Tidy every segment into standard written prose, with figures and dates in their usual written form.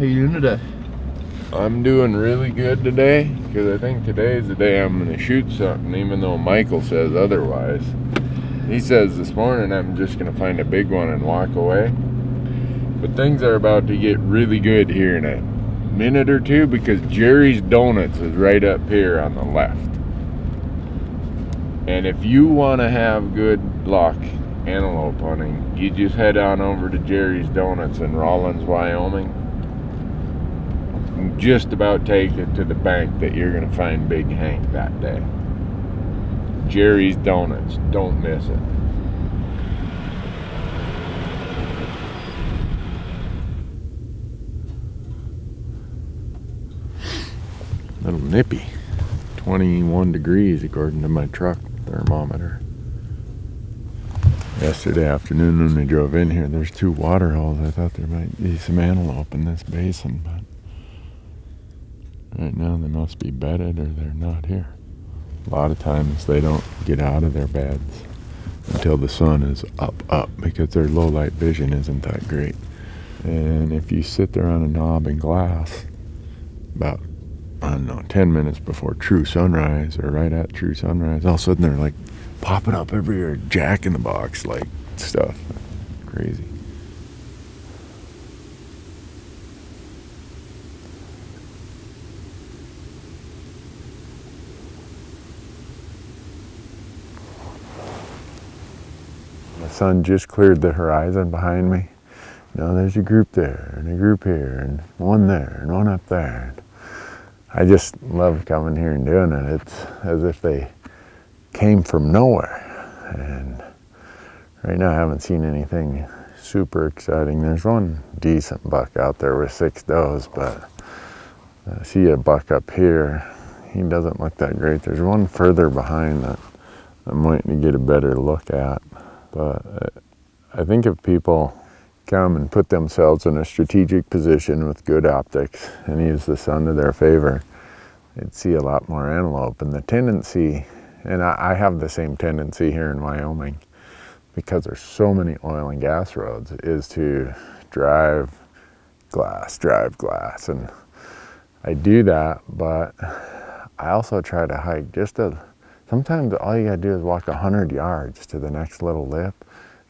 How you doing today? I'm doing really good today, because I think today is the day I'm going to shoot something, even though Michael says otherwise. He says this morning I'm just going to find a big one and walk away. But things are about to get really good here in a minute or two, because Jerry's Donuts is right up here on the left. And if you want to have good luck antelope hunting, you just head on over to Jerry's Donuts in Rawlins, Wyoming. Just about take it to the bank that you're going to find Big Hank that day. Jerry's Donuts. Don't miss it. A little nippy. 21 degrees according to my truck thermometer. Yesterday afternoon when we drove in here, there's two water holes. I thought there might be some antelope in this basin, but right now they must be bedded or they're not here. A lot of times they don't get out of their beds until the sun is up, because their low light vision isn't that great. And if you sit there on a knob and glass about, I don't know, 10 minutes before true sunrise or right at true sunrise, all of a sudden they're like popping up everywhere, jack-in-the-box like stuff. Crazy. The sun just cleared the horizon behind me. Now there's a group there, and a group here, and one there, and one up there. I just love coming here and doing it. It's as if they came from nowhere. And right now I haven't seen anything super exciting. There's one decent buck out there with 6 does, but I see a buck up here. He doesn't look that great. There's one further behind that I'm waiting to get a better look at. But I think if people come and put themselves in a strategic position with good optics and use the sun to their favor, they'd see a lot more antelope. And the tendency, and I have the same tendency here in Wyoming, because there's so many oil and gas roads, is to drive glass. And I do that, but I also try to hike sometimes all you gotta do is walk 100 yards to the next little lip,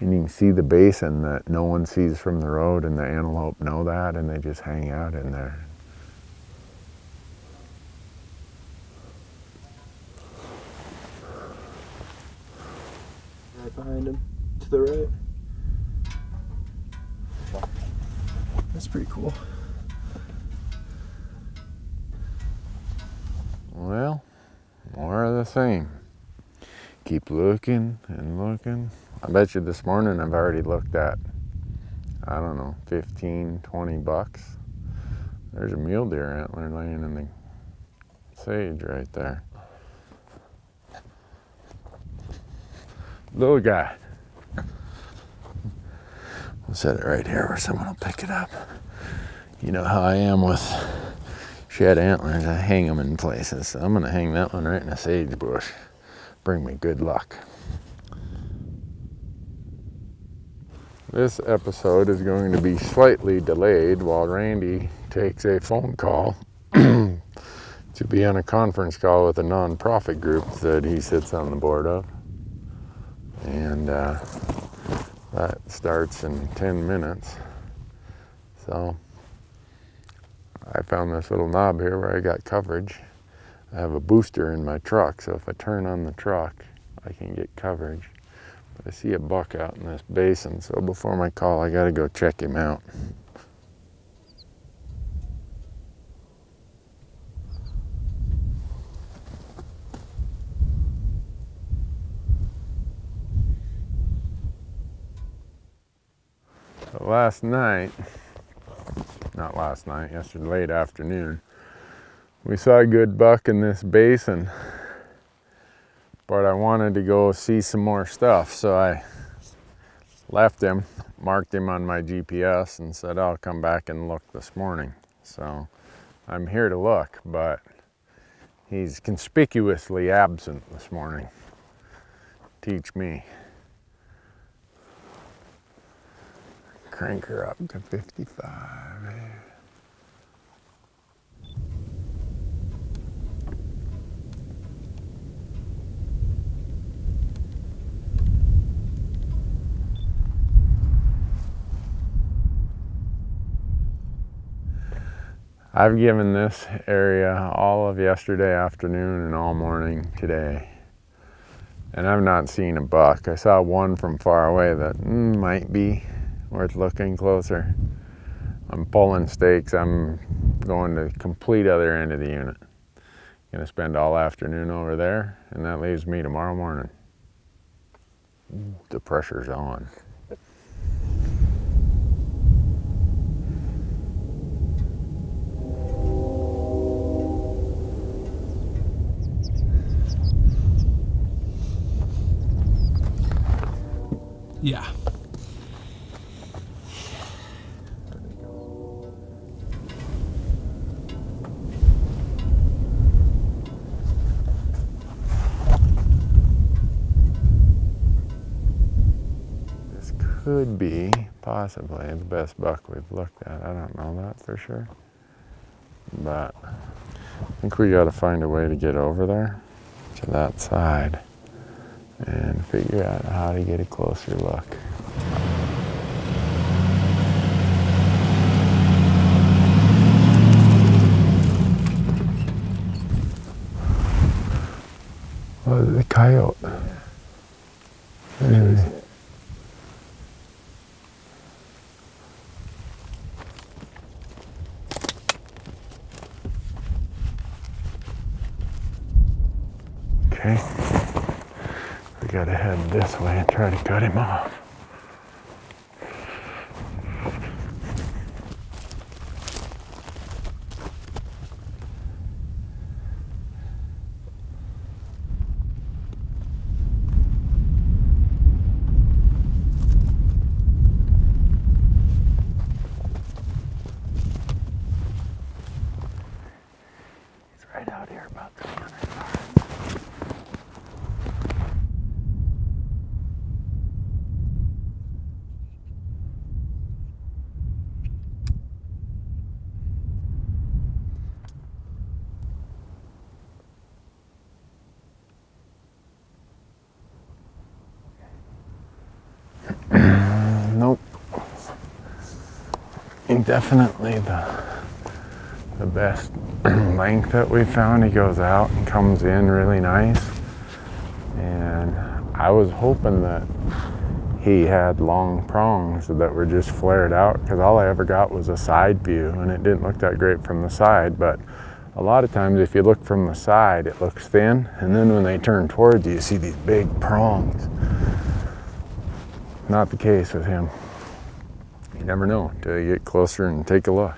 and you can see the basin that no one sees from the road, and the antelope know that, and they just hang out in there. Right behind him, to the right. That's pretty cool. Well, more of the same. Keep looking and looking. I bet you this morning I've already looked at, I don't know, 15, 20 bucks. There's a mule deer antler laying in the sage right there. Little guy. We'll set it right here where someone will pick it up. You know how I am with shed antlers, I hang them in places. So I'm gonna hang that one right in a sage bush. Bring me good luck. This episode is going to be slightly delayed while Randy takes a phone call to be on a conference call with a nonprofit group that he sits on the board of. And that starts in 10 minutes. So I found this little knob here where I got coverage. I have a booster in my truck, so if I turn on the truck, I can get coverage. But I see a buck out in this basin, so before my call, I gotta go check him out. So yesterday late afternoon, we saw a good buck in this basin, but I wanted to go see some more stuff. So I left him, marked him on my GPS and said, I'll come back and look this morning. So I'm here to look, but he's conspicuously absent this morning. Teach me. Crank her up to 55. I've given this area all of yesterday afternoon and all morning today, and I've not seen a buck. I saw one from far away that might be worth looking closer. I'm pulling stakes. I'm going to complete other end of the unit. Gonna spend all afternoon over there, and that leaves me tomorrow morning. Ooh, the pressure's on. Yeah. This could be possibly the best buck we've looked at. I don't know that for sure, but I think we got to find a way to get over there to that side and figure out how to get a closer look. Oh, the coyote. Yeah. Okay. We gotta head this way and try to cut him off. He's right out here about the corner. Nope. Definitely the best length that we found. He goes out and comes in really nice. And I was hoping that he had long prongs that were just flared out, because all I ever got was a side view, and it didn't look that great from the side. But a lot of times if you look from the side, it looks thin. And then when they turn towards you, you see these big prongs. Not the case with him. You never know until you get closer and take a look.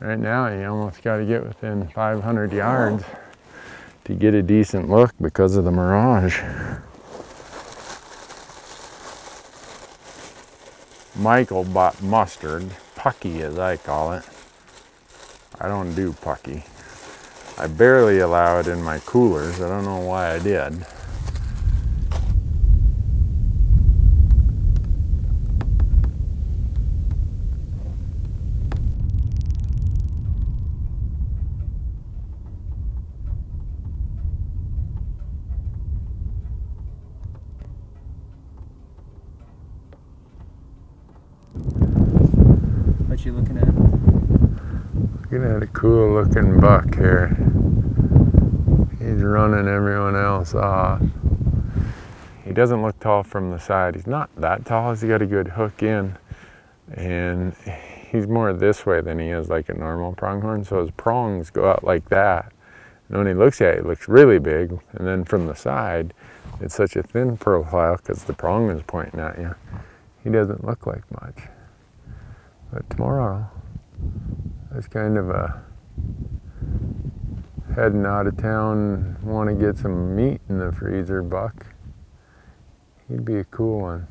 Right now, you almost got to get within 500 yards to get a decent look because of the mirage. Michael bought mustard, pucky as I call it. I don't do pucky. I barely allow it in my coolers. I don't know why I did. What you looking at? Looking at a cool looking buck here. He's running everyone else off. He doesn't look tall from the side. He's not that tall. He's got a good hook in, and he's more this way than he is like a normal pronghorn, so his prongs go out like that. And when he looks at it, it looks really big, and then from the side, it's such a thin profile because the prong is pointing at you. He doesn't look like much. But tomorrow, it's kind of a heading out of town, want to get some meat in the freezer buck. He'd be a cool one.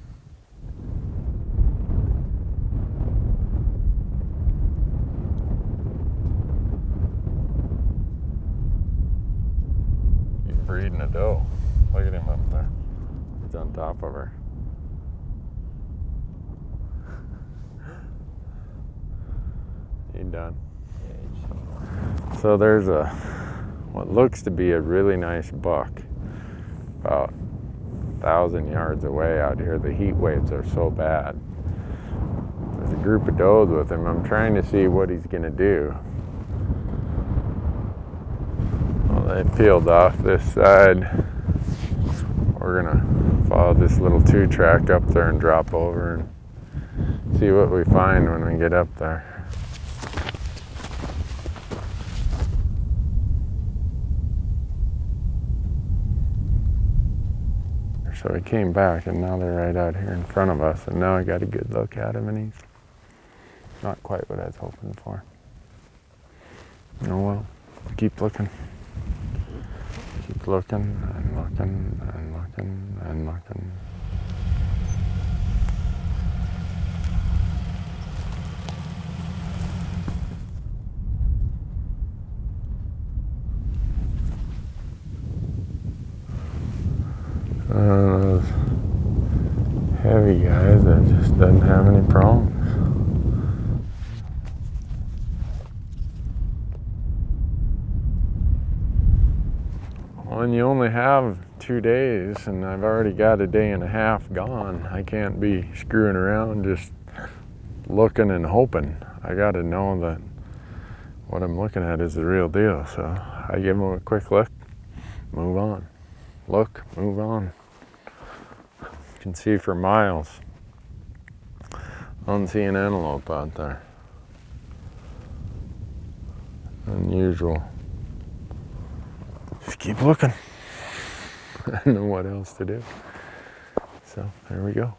He's breeding a doe. Look at him up there. He's on top of her. Done. So there's a what looks to be a really nice buck about 1,000 yards away out here. The heat waves are so bad. There's a group of does with him. I'm trying to see what he's gonna do. They peeled off this side. We're gonna follow this little 2-track up there and drop over and see what we find when we get up there. So he came back, and now they're right out here in front of us, and now I got a good look at him, and he's not quite what I was hoping for. Oh well, keep looking. Keep looking, and looking, and looking, and looking. Those heavy guys that just doesn't have any problems. Well, and you only have 2 days, and I've already got a day and a half gone. I can't be screwing around just looking and hoping. I got to know that what I'm looking at is the real deal. So I give them a quick look, move on. Look, move on. You can see for miles. I don't see an antelope out there. Unusual. Just keep looking. I don't know what else to do. So there we go.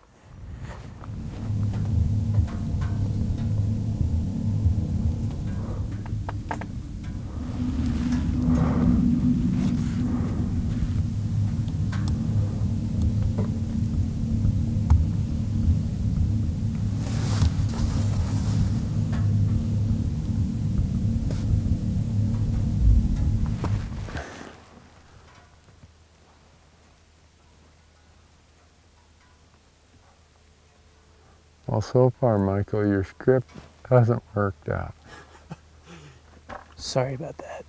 Well, so far, Michael, your script hasn't worked out. Sorry about that.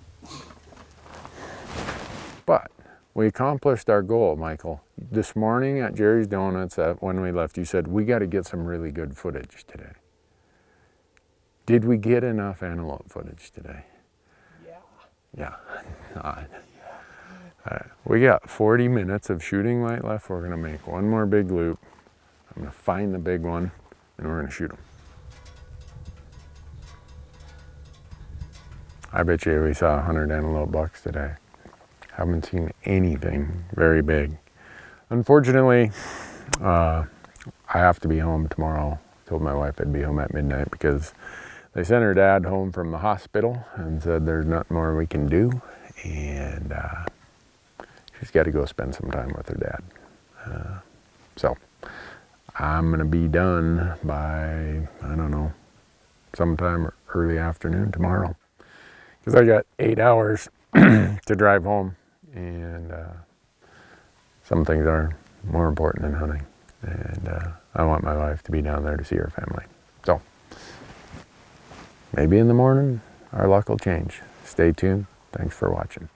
But we accomplished our goal, Michael. This morning at Jerry's Donuts, when we left, you said, we got to get some really good footage today. Did we get enough antelope footage today? Yeah. Yeah. Not. Yeah. All right. We got 40 minutes of shooting light left. We're going to make one more big loop. I'm going to find the big one. And we're going to shoot them. I bet you we saw 100 antelope bucks today. Haven't seen anything very big. Unfortunately, I have to be home tomorrow. I told my wife I'd be home at midnight because they sent her dad home from the hospital and said there's nothing more we can do. And she's got to go spend some time with her dad. So I'm gonna be done by, I don't know, sometime early afternoon tomorrow. Because I got 8 hours to drive home, and some things are more important than hunting. And I want my wife to be down there to see her family. So maybe in the morning, our luck will change. Stay tuned. Thanks for watching.